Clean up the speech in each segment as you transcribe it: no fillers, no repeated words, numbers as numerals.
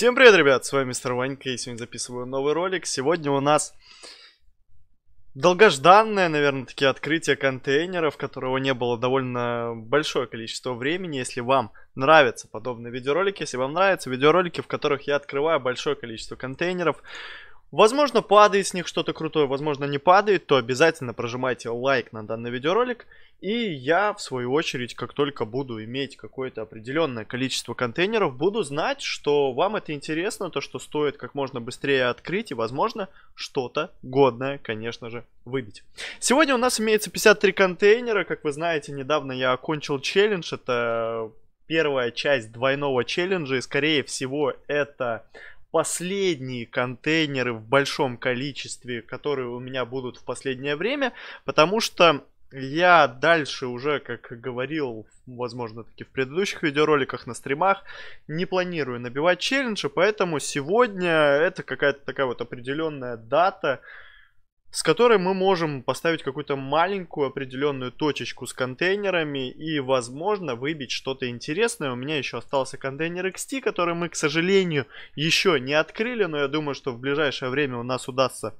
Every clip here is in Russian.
Всем привет, ребят, с вами мистер Ванька, и сегодня записываю новый ролик. Сегодня у нас долгожданное, наверное, такие открытие контейнеров, которого не было довольно большое количество времени. Если вам нравятся подобные видеоролики, если вам нравятся видеоролики, в которых я открываю большое количество контейнеров, возможно, падает с них что-то крутое, возможно, не падает, то обязательно прожимайте лайк на данный видеоролик. И я, в свою очередь, как только буду иметь какое-то определенное количество контейнеров, буду знать, что вам это интересно, то, что стоит как можно быстрее открыть и, возможно, что-то годное, конечно же, выбить. Сегодня у нас имеется 53 контейнера. Как вы знаете, недавно я окончил челлендж. Это первая часть двойного челленджа, и, скорее всего, это последние контейнеры в большом количестве, которые у меня будут в последнее время, потому что я дальше уже, как говорил, возможно, таки в предыдущих видеороликах на стримах, не планирую набивать челленджи, поэтому сегодня это какая-то такая вот определенная дата, с которой мы можем поставить какую-то маленькую определенную точечку с контейнерами и, возможно, выбить что-то интересное. У меня еще остался контейнер XT, который мы, к сожалению, еще не открыли, но я думаю, что в ближайшее время у нас удастся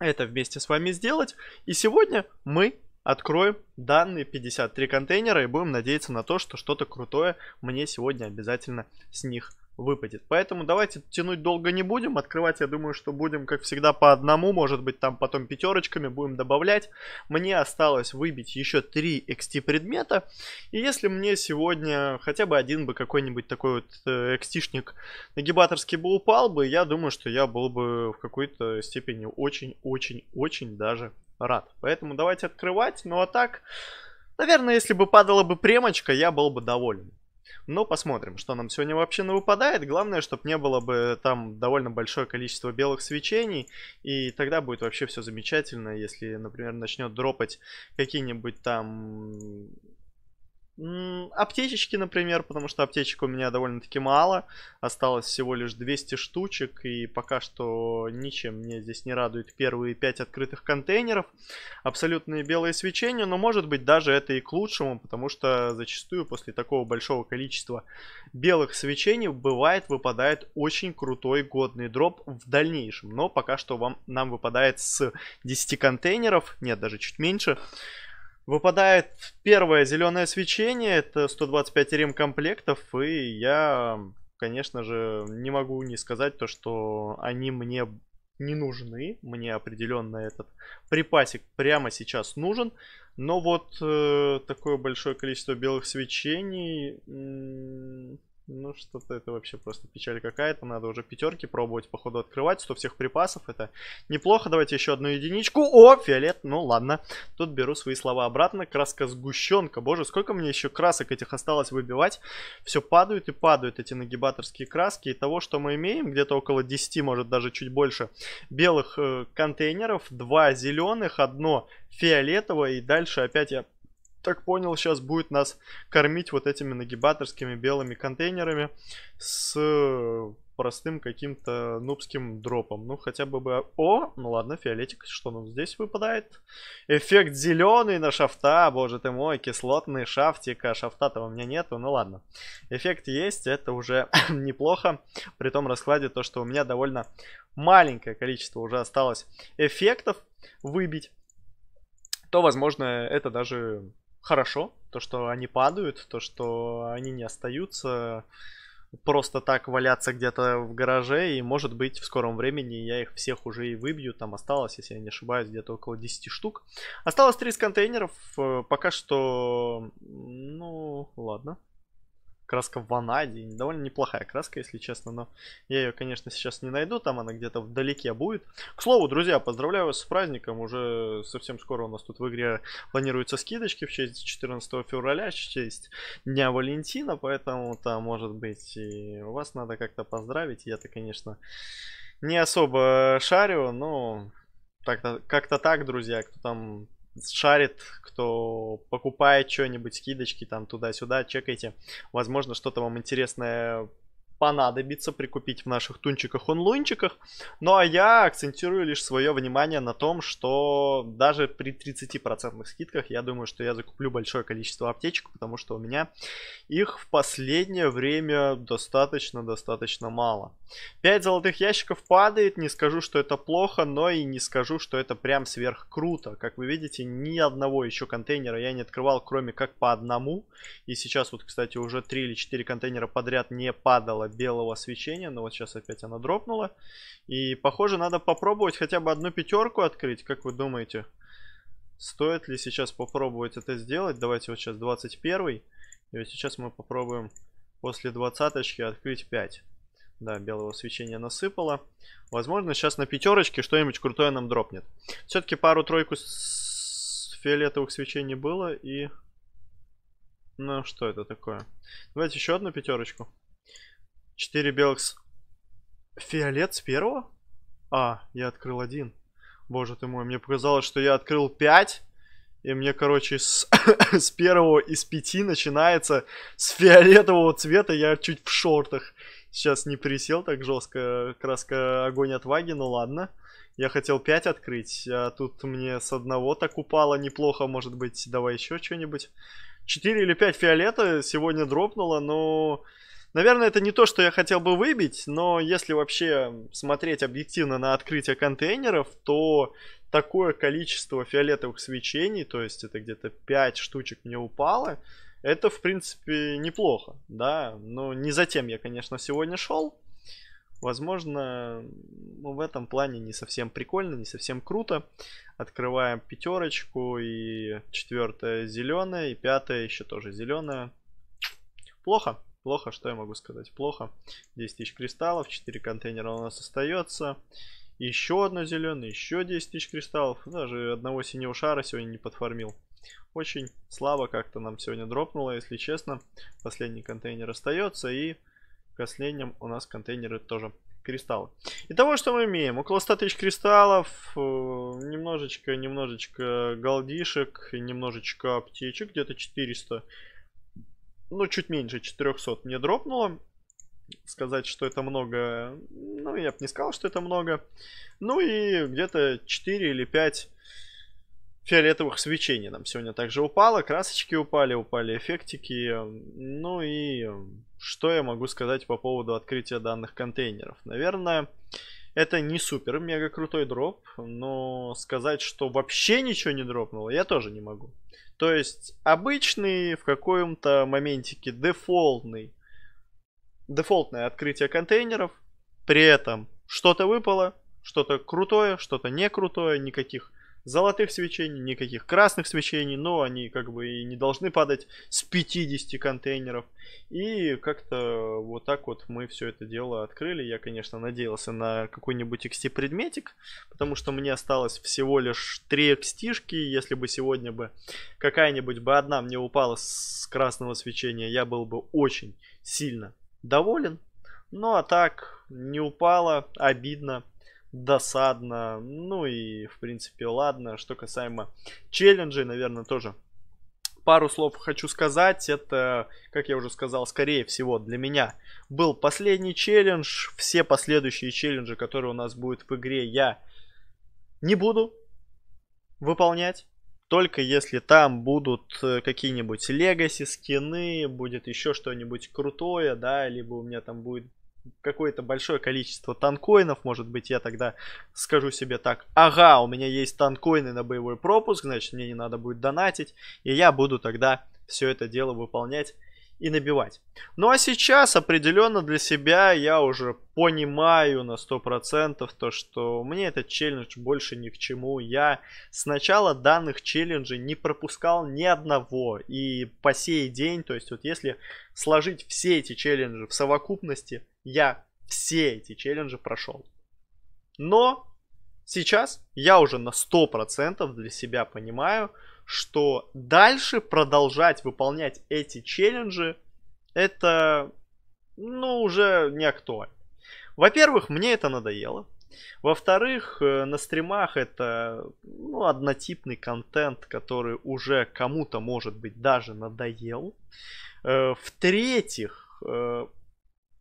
это вместе с вами сделать. И сегодня мы откроем данные 53 контейнера и будем надеяться на то, что что-то крутое мне сегодня обязательно с них выпадет. Поэтому давайте тянуть долго не будем. Открывать, я думаю, что будем, как всегда, по одному. Может быть, там потом пятерочками будем добавлять. Мне осталось выбить еще 3 XT предмета. И если мне сегодня хотя бы один бы какой-нибудь такой вот XT-шник нагибаторский бы упал бы, я думаю, что я был бы в какой-то степени очень-очень-очень даже рад. Поэтому давайте открывать. Ну а так, наверное, если бы падала бы премочка, я был бы доволен. Но посмотрим, что нам сегодня вообще выпадает. Главное, чтобы не было бы там довольно большое количество белых свечений. И тогда будет вообще все замечательно. Если, например, начнет дропать какие-нибудь там аптечечки, например. Потому что аптечек у меня довольно-таки мало. Осталось всего лишь 200 штучек. И пока что ничем мне здесь не радует первые 5 открытых контейнеров. Абсолютные белые свечения. Но, может быть, даже это и к лучшему. Потому что зачастую после такого большого количества белых свечений выпадает очень крутой годный дроп в дальнейшем. Но пока что нам выпадает с 10 контейнеров. Нет, даже чуть меньше. Выпадает первое зеленое свечение, это 125 ремкомплектов, и я, конечно же, не могу не сказать то, что они мне не нужны. Мне определенно этот припасик прямо сейчас нужен, но вот такое большое количество белых свечений, ну что-то это вообще просто печаль какая-то, надо уже пятерки пробовать походу открывать, 100 всех припасов, это неплохо, давайте еще одну единичку, о, фиолет, ну ладно, тут беру свои слова обратно, краска сгущенка, боже, сколько мне еще красок этих осталось выбивать, все падают и падают эти нагибаторские краски, и того, что мы имеем, где-то около 10, может даже чуть больше белых контейнеров, 2 зеленых, 1 фиолетовое, и дальше опять я так понял, сейчас будет нас кормить вот этими нагибаторскими белыми контейнерами с простым каким-то нубским дропом. Ну, хотя бы... О, ну ладно, фиолетик, что нам здесь выпадает? Эффект зеленый на шафта, боже ты мой, кислотный шафтик, а шафта-то у меня нету, ну ладно. Эффект есть, это уже неплохо, при том раскладе то, что у меня довольно маленькое количество уже осталось эффектов выбить, то, возможно, это даже хорошо, то, что они падают, то, что они не остаются просто так валяться где-то в гараже, и, может быть, в скором времени я их всех уже и выбью, там осталось, если я не ошибаюсь, где-то около 10 штук. Осталось 30 контейнеров, пока что, ну, ладно. Краска в ванаде, довольно неплохая краска, если честно, но я ее, конечно, сейчас не найду, там она где-то вдалеке будет. К слову, друзья, поздравляю вас с праздником, уже совсем скоро у нас тут в игре планируются скидочки в честь 14 февраля, в честь Дня Валентина, поэтому там, может быть, и вас надо как-то поздравить, я-то, конечно, не особо шарю, но как-то так, друзья, кто там шарит, кто покупает что-нибудь, скидочки там туда-сюда, чекайте. Возможно, что-то вам интересное понадобится прикупить в наших тунчиках-онлайнчиках. Ну а я акцентирую лишь свое внимание на том, что даже при 30% скидках я думаю, что я закуплю большое количество аптечек, потому что у меня их в последнее время достаточно мало. 5 золотых ящиков падает, не скажу, что это плохо, но и не скажу, что это прям сверх круто. Как вы видите, ни одного еще контейнера я не открывал, кроме как по одному. И сейчас вот, кстати, уже 3 или 4 контейнера подряд не падало белого свечения, но вот сейчас опять она дропнула. И похоже, надо попробовать хотя бы одну пятерку открыть. Как вы думаете, стоит ли сейчас попробовать это сделать? Давайте вот сейчас 21-й. И вот сейчас мы попробуем после 20-очки открыть 5. Да, белого свечения насыпало. Возможно, сейчас на пятерочке что-нибудь крутое нам дропнет. Все-таки пару-тройку фиолетовых свечений было. И... ну, что это такое? Давайте еще одну пятерочку. 4 белых с... фиолет с первого? А, я открыл один. Боже ты мой, мне показалось, что я открыл 5. И мне, короче, с первого из 5 начинается с фиолетового цвета. Я чуть в шортах. Сейчас не присел так жестко. Краска огонь отваги, ну ладно. Я хотел 5 открыть, а тут мне с одного так упало неплохо. Может быть, давай еще что-нибудь. 4 или 5 фиолета сегодня дропнуло, но... наверное, это не то, что я хотел бы выбить, но если вообще смотреть объективно на открытие контейнеров, то такое количество фиолетовых свечений, то есть это где-то 5 штучек мне упало, это, в принципе, неплохо, да. Но не затем я, конечно, сегодня шел. Возможно, в этом плане не совсем прикольно, не совсем круто. Открываем пятерочку, и 4-я зеленая, и 5-я еще тоже зеленая. Плохо. Плохо, что я могу сказать? Плохо. 10 тысяч кристаллов, 4 контейнера у нас остается. Еще одно зеленое, еще 10 тысяч кристаллов. Даже одного синего шара сегодня не подфармил. Очень слабо как-то нам сегодня дропнуло, если честно. Последний контейнер остается, и в последнем у нас контейнеры тоже кристаллы. Итого, что мы имеем? Около 100 тысяч кристаллов, немножечко голдишек, немножечко аптечек, где-то 400. Ну, чуть меньше 400 мне дропнуло. Сказать, что это много... ну, я бы не сказал, что это много. Ну, и где-то 4 или 5 фиолетовых свечений нам сегодня также упало. Красочки упали, упали эффектики. Ну, и что я могу сказать по поводу открытия данных контейнеров? Наверное, это не супер-мега крутой дроп. Но сказать, что вообще ничего не дропнуло, я тоже не могу. То есть обычный, в каком-то моментике дефолтное открытие контейнеров. При этом что-то выпало, что-то крутое, что-то не крутое. Никаких золотых свечений, никаких красных свечений. Но они как бы и не должны падать с 50 контейнеров. И как-то вот так вот мы все это дело открыли. Я, конечно, надеялся на какой-нибудь XT предметик, потому что мне осталось всего лишь 3 XT-шки. Если бы сегодня бы какая-нибудь бы одна мне упала с красного свечения, я был бы очень сильно доволен. Ну а так, не упало, обидно, досадно. Ну и в принципе ладно. Что касаемо челленджей, наверное, тоже пару слов хочу сказать. Это, как я уже сказал, скорее всего для меня был последний челлендж. Все последующие челленджи, которые у нас будут в игре, я не буду выполнять. Только если там будут какие-нибудь Legacy скины, будет еще что-нибудь крутое, да, либо у меня там будет какое-то большое количество танкоинов. Может быть, я тогда скажу себе так: ага, у меня есть танкоины на боевой пропуск, значит, мне не надо будет донатить, и я буду тогда все это дело выполнять и набивать. Ну а сейчас определенно для себя я уже понимаю на 100% то, что мне этот челлендж больше ни к чему. Я с начала данных челленджей не пропускал ни одного. И по сей день, то есть вот если сложить все эти челленджи в совокупности, я все эти челленджи прошел. Но сейчас я уже на 100% для себя понимаю, что дальше продолжать выполнять эти челленджи, это, ну, уже не актуально. Во-первых, мне это надоело. Во-вторых, на стримах это, ну, однотипный контент, который уже кому-то, может быть, даже надоел. В-третьих,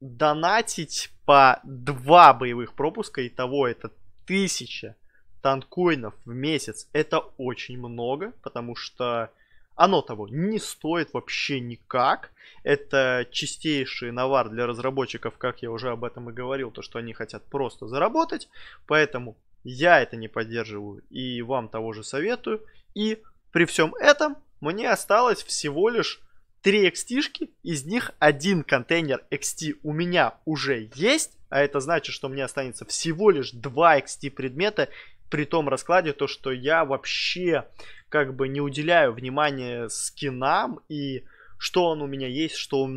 донатить по 2 боевых пропуска. Итого это 1000 танкоинов в месяц. Это очень много, потому что оно того не стоит вообще никак. Это чистейший навар для разработчиков, как я уже об этом и говорил, то что они хотят просто заработать. Поэтому я это не поддерживаю и вам того же советую. И при всем этом мне осталось всего лишь 3 XT-шки. Из них один контейнер XT у меня уже есть. А это значит, что мне останется всего лишь 2 XT предмета. При том раскладе, то что я вообще как бы не уделяю внимания скинам и что он у меня есть, что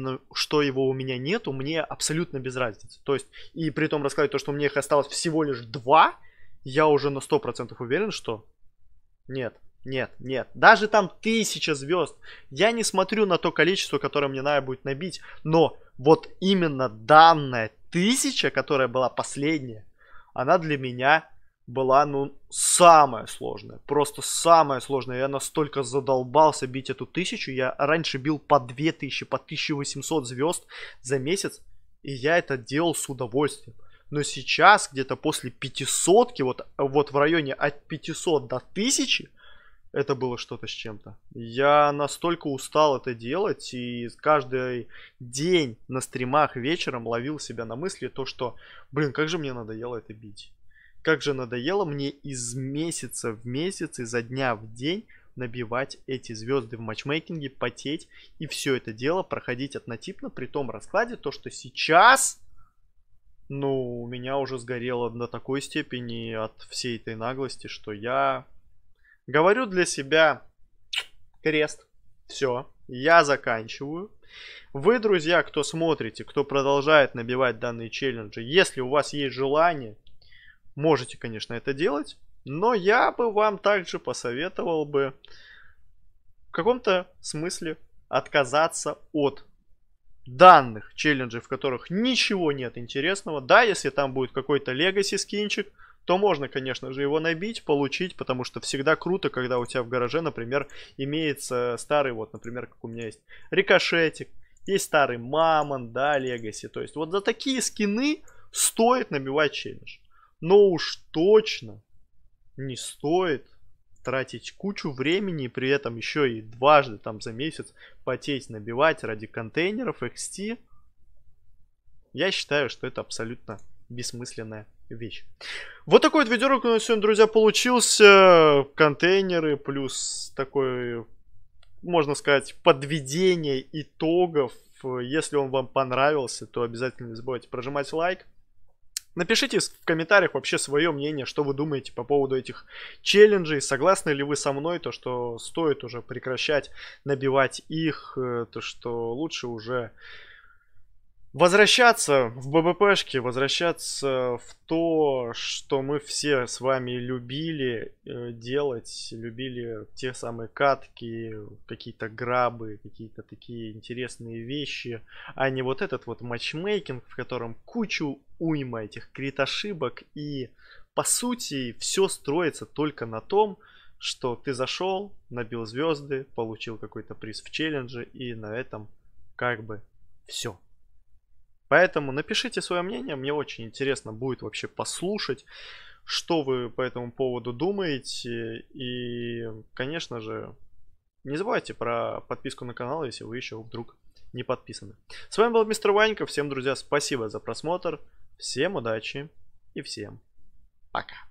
его у меня нету, мне абсолютно без разницы. То есть, и при том раскладе, то что мне их осталось всего лишь 2, я уже на 100% уверен, что нет. Даже там 1000 звезд. Я не смотрю на то количество, которое мне надо будет набить, но вот именно данная 1000, которая была последняя, она для меня была, ну, самая сложная. Просто самая сложная. Я настолько задолбался бить эту 1000. Я раньше бил по 2000, по 1800 звезд за месяц. И я это делал с удовольствием. Но сейчас, где-то после 500, вот в районе от 500 до 1000, это было что-то с чем-то. Я настолько устал это делать. И каждый день на стримах вечером ловил себя на мысли, то что, блин, как же мне надоело это бить. Как же надоело мне из месяца в месяц, изо дня в день набивать эти звезды в матчмейкинге, потеть и все это дело проходить однотипно при том раскладе, то что сейчас, ну, у меня уже сгорело до такой степени от всей этой наглости, что я говорю для себя: крест, все, я заканчиваю. Вы, друзья, кто смотрите, кто продолжает набивать данные челленджи, если у вас есть желание, можете, конечно, это делать, но я бы вам также посоветовал бы в каком-то смысле отказаться от данных челленджей, в которых ничего нет интересного. Да, если там будет какой-то Legacy скинчик, то можно, конечно же, его набить, получить, потому что всегда круто, когда у тебя в гараже, например, имеется старый, вот, например, как у меня есть Рикошетик, есть старый Мамон, да, Legacy. То есть вот за такие скины стоит набивать челлендж. Но уж точно не стоит тратить кучу времени и при этом еще и дважды там за месяц потеть, набивать ради контейнеров XT. Я считаю, что это абсолютно бессмысленная вещь. Вот такой вот видеоролик у нас сегодня, друзья, получился. Контейнеры плюс такое, можно сказать, подведение итогов. Если он вам понравился, то обязательно не забывайте прожимать лайк. Напишите в комментариях вообще свое мнение, что вы думаете по поводу этих челленджей. Согласны ли вы со мной, то что стоит уже прекращать набивать их, то что лучше уже возвращаться в ББПшки, возвращаться в то, что мы все с вами любили делать, любили те самые катки, какие-то грабы, какие-то такие интересные вещи, а не вот этот вот матчмейкинг, в котором кучу уйма этих крит-ошибок, и по сути все строится только на том, что ты зашел, набил звезды, получил какой-то приз в челлендже, и на этом как бы все. Поэтому напишите свое мнение, мне очень интересно будет вообще послушать, что вы по этому поводу думаете. И, конечно же, не забывайте про подписку на канал, если вы еще вдруг не подписаны. С вами был мистер Ванька, всем, друзья, спасибо за просмотр, всем удачи и всем пока.